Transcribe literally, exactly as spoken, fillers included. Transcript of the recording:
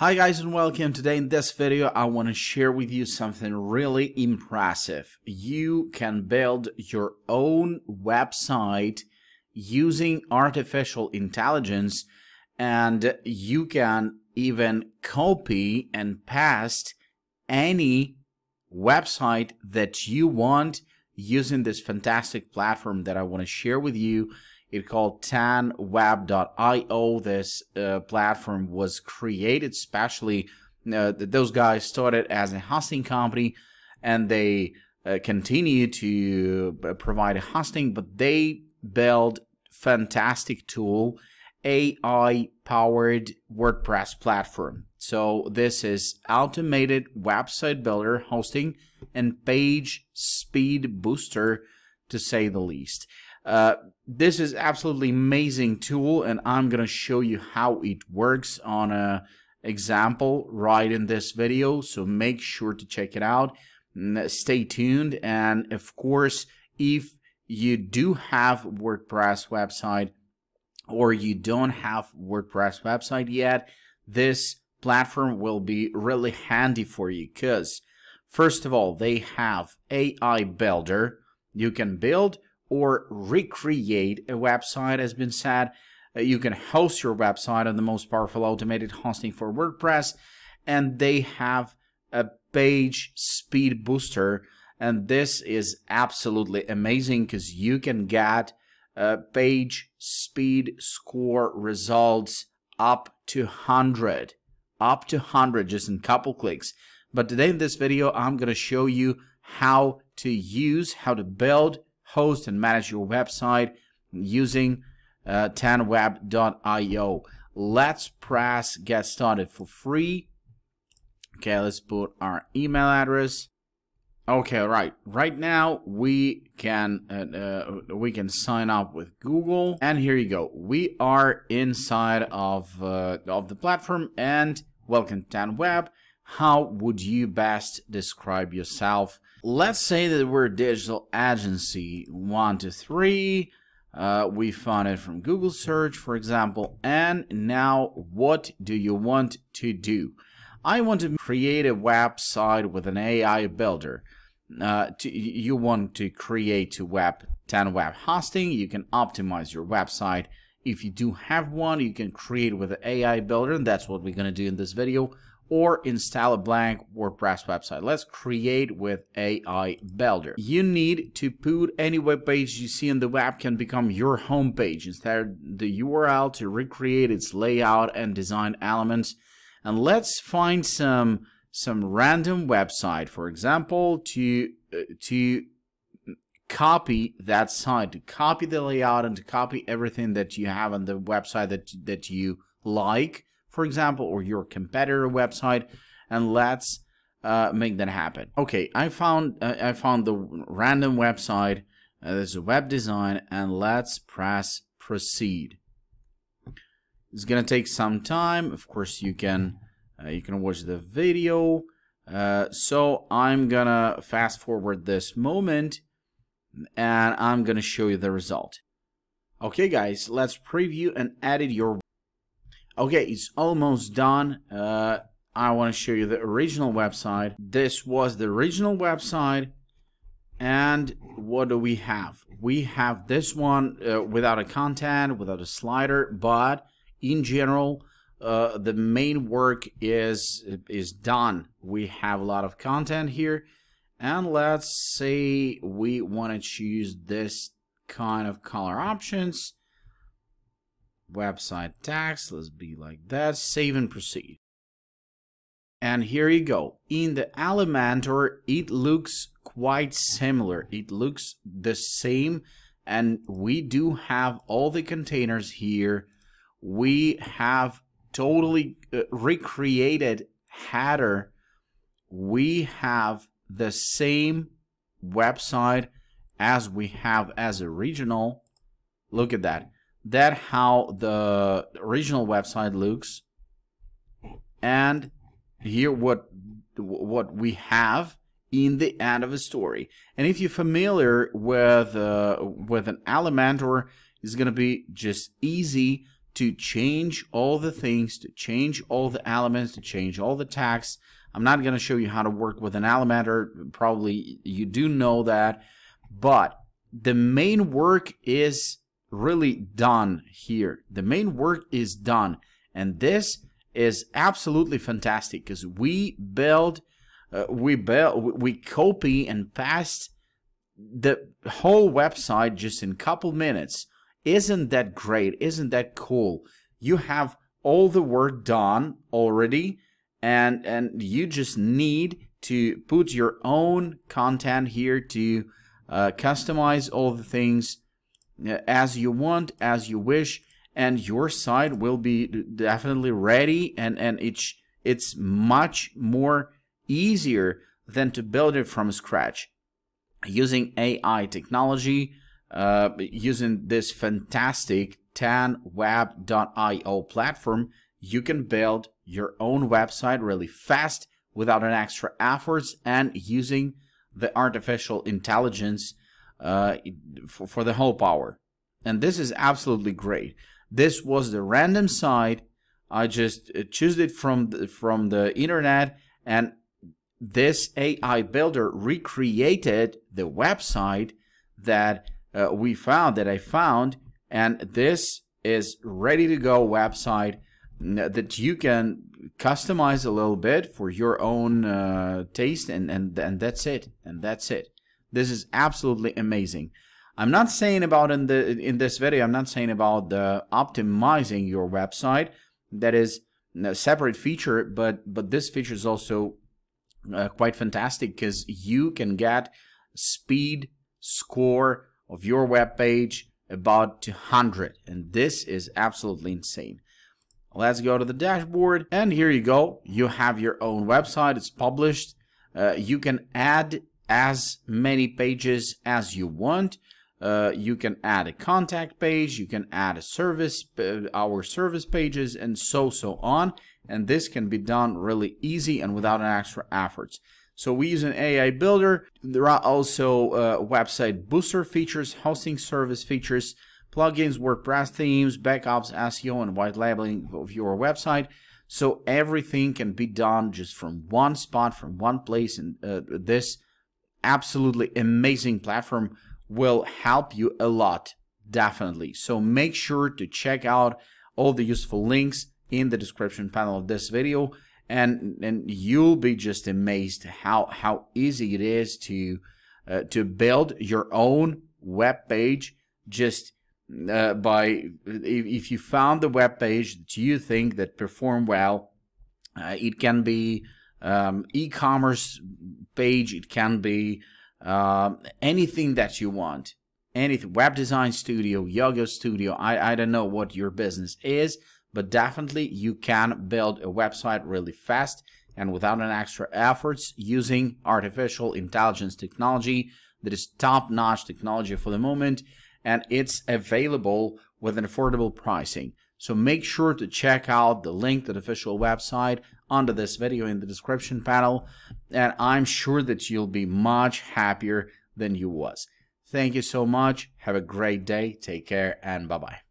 Hi guys and welcome. Today in this video I want to share with you something really impressive. You can build your own website using artificial intelligence, and you can even copy and paste any website that you want using this fantastic platform that I want to share with you. It's called ten web dot i o. This uh, platform was created specially. Uh, those guys started as a hosting company, and they uh, continue to provide hosting, but they build fantastic tool, A I-powered WordPress platform. So this is automated website builder, hosting, and page speed booster, to say the least. Uh, this is absolutely amazing tool, and I'm gonna show you how it works on a example right in this video, so make sure to check it out. Stay tuned, and of course, if you do have WordPress website or you don't have WordPress website yet, this platform will be really handy for you, because first of all, they have A I builder. You can build or recreate a website, has been said. You can host your website on the most powerful automated hosting for WordPress, and they have a page speed booster, and this is absolutely amazing because you can get uh, page speed score results up to one hundred, up to one hundred just in a couple clicks. But today in this video I'm gonna show you how to use, how to build, host and manage your website using uh, ten web dot i o. Let's press get started for free. Okay, let's put our email address. Okay, right. Right now we can uh, uh, we can sign up with Google, and here you go. We are inside of uh, of the platform, and welcome ten web. How would you best describe yourself? Let's say that we're digital agency one two three. Uh, we found it from Google search, for example. And now, what do you want to do? I want to create a website with an A I builder. Uh, to, you want to create a web ten web hosting. You can optimize your website if you do have one. You can create with the A I builder, and that's what we're going to do in this video. Or install a blank WordPress website. Let's create with A I builder. You need to put any web page you see on the web can become your home page. Instead, the U R L to recreate its layout and design elements. And let's find some some random website, for example, to uh, to copy that site, to copy the layout, and to copy everything that you have on the website that that you like, for example, or your competitor website, and let's uh, make that happen. Okay, I found uh, I found the random website. Uh, there's a web design, and let's press proceed. It's gonna take some time. Of course, you can uh, you can watch the video. Uh, so I'm gonna fast forward this moment, and I'm gonna show you the result. Okay, guys, let's preview and edit your. Okay, it's almost done. Uh, I want to show you the original website. This was the original website. And what do we have? We have this one uh, without a content, without a slider, but in general, uh, the main work is, is done. We have a lot of content here. And let's say we want to choose this kind of color options. Website text, let's be like that, save and proceed. And here you go. In the Elementor, it looks quite similar. It looks the same, and we do have all the containers here. We have totally uh, recreated header. We have the same website as we have as original. Look at that. That's how the original website looks, and here what what we have in the end of a story. And if you're familiar with uh, with an Elementor, it's gonna be just easy to change all the things, to change all the elements, to change all the tags. I'm not going to show you how to work with an Elementor. Probably you do know that, but the main work is really done here. The main work is done, and this is absolutely fantastic because we build, uh, we build, we copy and paste the whole website just in a couple minutes. Isn't that great? Isn't that cool? You have all the work done already, and and you just need to put your own content here to uh, customize all the things as you want, as you wish, and your site will be definitely ready, and and it's it's much more easier than to build it from scratch using A I technology, uh, using this fantastic ten web dot i o platform. You can build your own website really fast without an extra efforts, and using the artificial intelligence uh, for, for the whole power. And this is absolutely great. This was the random site. I just chose it from the, from the internet, and this A I builder recreated the website that uh, we found, that I found, and this is ready to go website that you can customize a little bit for your own uh, taste, and, and, and that's it, and that's it. This is absolutely amazing. I'm not saying about in the in this video, I'm not saying about the optimizing your website. That is a separate feature, but, but this feature is also uh, quite fantastic because you can get speed score of your web page about two hundred, and this is absolutely insane. Let's go to the dashboard, and here you go. You have your own website. It's published. Uh, you can add as many pages as you want. Uh, you can add a contact page. You can add a service, uh, our service pages, and so so on. And this can be done really easy and without an extra effort. So we use an A I builder. There are also uh, website booster features, hosting service features, plugins, WordPress themes, backups, S E O, and white labeling of your website. So everything can be done just from one spot, from one place, and uh, this absolutely amazing platform will help you a lot, definitely. So make sure to check out all the useful links in the description panel of this video, and and you'll be just amazed how how easy it is to uh, to build your own web page just Uh, by if, if you found the web page that you think that perform well. Uh, it can be um, e-commerce page, it can be uh, anything that you want, anything, web design studio, yoga studio, I, I don't know what your business is, but definitely you can build a website really fast and without an extra efforts using artificial intelligence technology that is top-notch technology for the moment, and it's available with an affordable pricing. So make sure to check out the link to the official website under this video in the description panel, and I'm sure that you'll be much happier than you was. Thank you so much. Have a great day. Take care, and bye-bye.